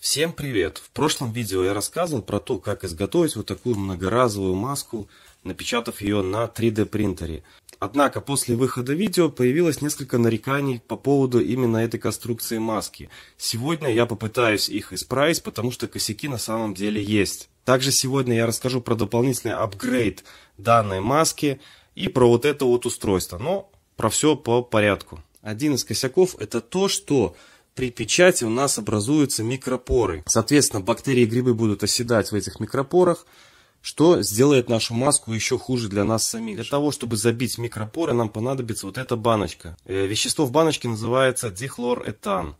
Всем привет! В прошлом видео я рассказывал про то, как изготовить вот такую многоразовую маску, напечатав ее на 3D принтере. Однако после выхода видео появилось несколько нареканий по поводу именно этой конструкции маски. Сегодня я попытаюсь их исправить, потому что косяки на самом деле есть. Также сегодня я расскажу про дополнительный апгрейд данной маски и про вот это вот устройство. Но про все по порядку. Один из косяков — это то, что при печати у нас образуются микропоры. Соответственно, бактерии и грибы будут оседать в этих микропорах, что сделает нашу маску еще хуже для нас самих. Для того, чтобы забить микропоры, нам понадобится вот эта баночка. Вещество в баночке называется дихлоретан.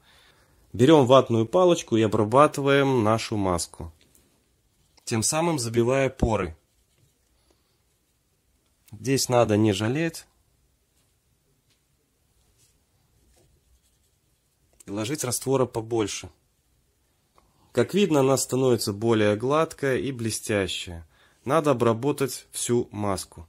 Берем ватную палочку и обрабатываем нашу маску, тем самым забивая поры. Здесь надо не жалеть. Ложить раствора побольше. Как видно, она становится более гладкая и блестящая. Надо обработать всю маску.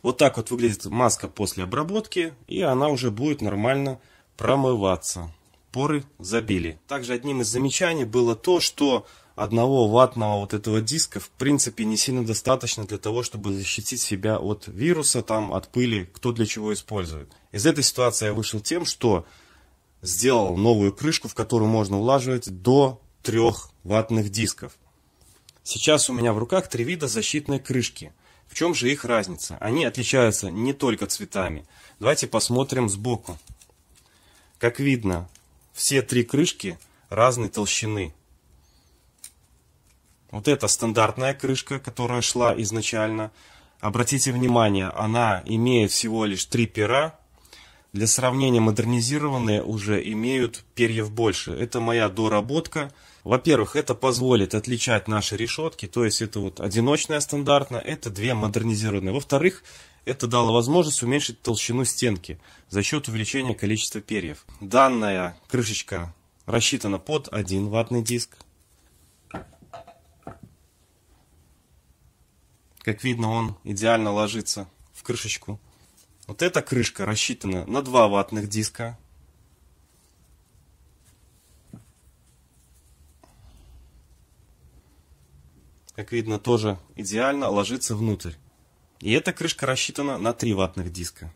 Вот так вот выглядит маска после обработки, и она уже будет нормально промываться. Поры забили. Также одним из замечаний было то, что одного ватного вот этого диска в принципе не сильно достаточно для того, чтобы защитить себя от вируса, там, от пыли, кто для чего использует. Из этой ситуации я вышел тем, что сделал новую крышку, в которую можно улаживать до 3 ватных дисков. Сейчас у меня в руках 3 вида защитной крышки. В чем же их разница? Они отличаются не только цветами. Давайте посмотрим сбоку. Как видно, все 3 крышки разной толщины. Вот эта стандартная крышка, которая шла изначально. Обратите внимание, она имеет всего лишь 3 пера. Для сравнения, модернизированные уже имеют перьев больше. Это моя доработка. Во-первых, это позволит отличать наши решетки. То есть это вот одиночная стандартная, это 2 модернизированные. Во-вторых, это дало возможность уменьшить толщину стенки за счет увеличения количества перьев. Данная крышечка рассчитана под 1 ватный диск. Как видно, он идеально ложится в крышечку. Вот эта крышка рассчитана на 2 ватных диска. Как видно, тоже идеально ложится внутрь. И эта крышка рассчитана на 3 ватных диска.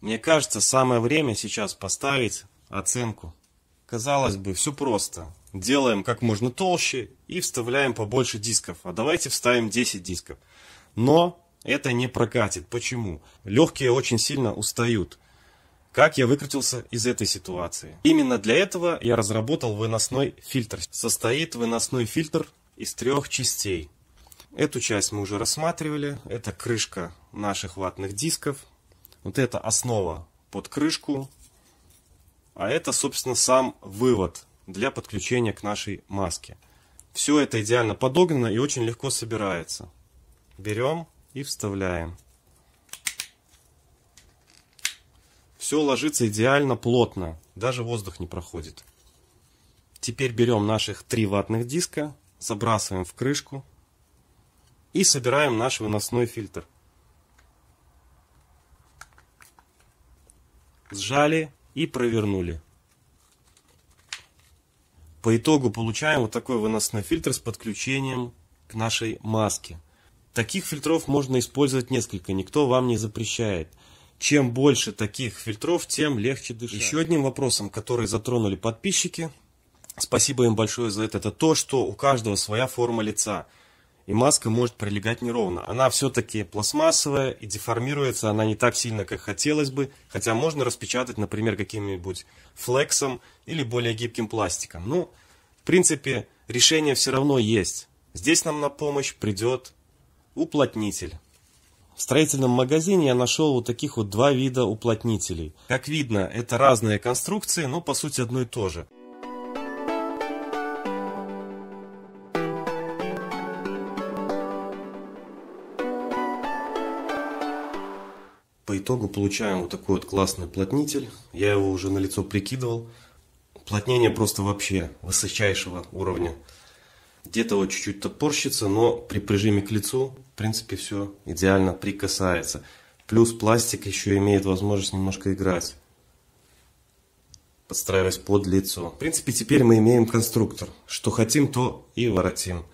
Мне кажется, самое время сейчас поставить оценку. Казалось бы, все просто. Делаем как можно толще и вставляем побольше дисков. А давайте вставим 10 дисков. Но это не прокатит. Почему? Легкие очень сильно устают. Как я выкрутился из этой ситуации? Именно для этого я разработал выносной фильтр. Состоит выносной фильтр из 3 частей. Эту часть мы уже рассматривали. Это крышка наших ватных дисков. Вот это основа под крышку, а это, собственно, сам вывод для подключения к нашей маске. Все это идеально подогнано и очень легко собирается. Берем и вставляем. Все ложится идеально плотно, даже воздух не проходит. Теперь берем наших 3 ватных диска, забрасываем в крышку и собираем наш выносной фильтр. Сжали и провернули. По итогу получаем вот такой выносной фильтр с подключением к нашей маске. Таких фильтров можно использовать несколько, никто вам не запрещает. Чем больше таких фильтров, тем легче дышать. Еще одним вопросом, который затронули подписчики, спасибо им большое за это то, что у каждого своя форма лица. И маска может прилегать неровно. Она все-таки пластмассовая и деформируется она не так сильно, как хотелось бы. Хотя можно распечатать, например, каким-нибудь флексом или более гибким пластиком. Ну, в принципе, решение все равно есть. Здесь нам на помощь придет уплотнитель. В строительном магазине я нашел вот таких вот 2 вида уплотнителей. Как видно, это разные конструкции, но по сути одно и то же. По итогу получаем вот такой вот классный уплотнитель. Я его уже на лицо прикидывал. Уплотнение просто вообще высочайшего уровня. Где-то вот чуть-чуть топорщится, но при прижиме к лицу, в принципе, все идеально прикасается. Плюс пластик еще имеет возможность немножко играть, подстраиваясь под лицо. В принципе, теперь мы имеем конструктор. Что хотим, то и воротим.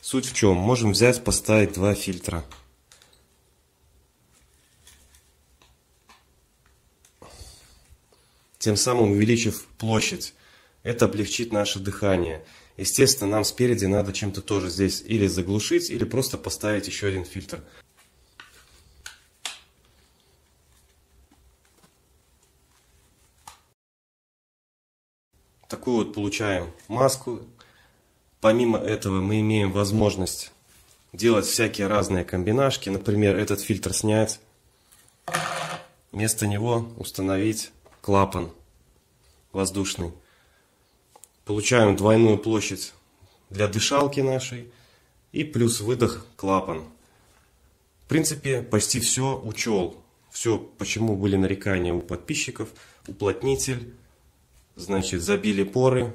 Суть в чем? Можем взять, поставить два фильтра. Тем самым увеличив площадь. Это облегчит наше дыхание. Естественно, нам спереди надо чем-то тоже здесь или заглушить, или просто поставить еще один фильтр. Такую вот получаем маску. Помимо этого мы имеем возможность делать всякие разные комбинашки. Например, этот фильтр снять. Вместо него установить клапан воздушный. Получаем двойную площадь для дышалки нашей. И плюс выдох клапан. В принципе, почти все учел. Все, почему были нарекания у подписчиков. Уплотнитель. Значит, забили поры,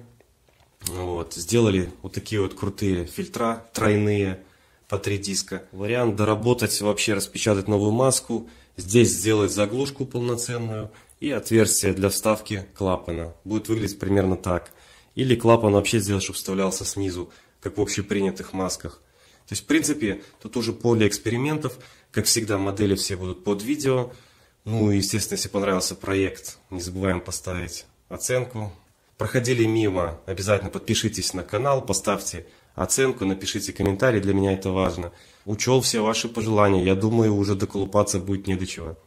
вот, сделали вот такие вот крутые фильтра, тройные, по 3 диска. Вариант доработать, вообще распечатать новую маску, здесь сделать заглушку полноценную и отверстие для вставки клапана. Будет выглядеть примерно так. Или клапан вообще сделать, чтобы вставлялся снизу, как в общепринятых масках. То есть, в принципе, тут уже поле экспериментов. Как всегда, модели все будут под видео. Ну и, естественно, если понравился проект, не забываем поставить оценку. Проходили мимо, обязательно подпишитесь на канал, поставьте оценку, напишите комментарий, для меня это важно. Учел все ваши пожелания, я думаю, уже доколупаться будет не до чего.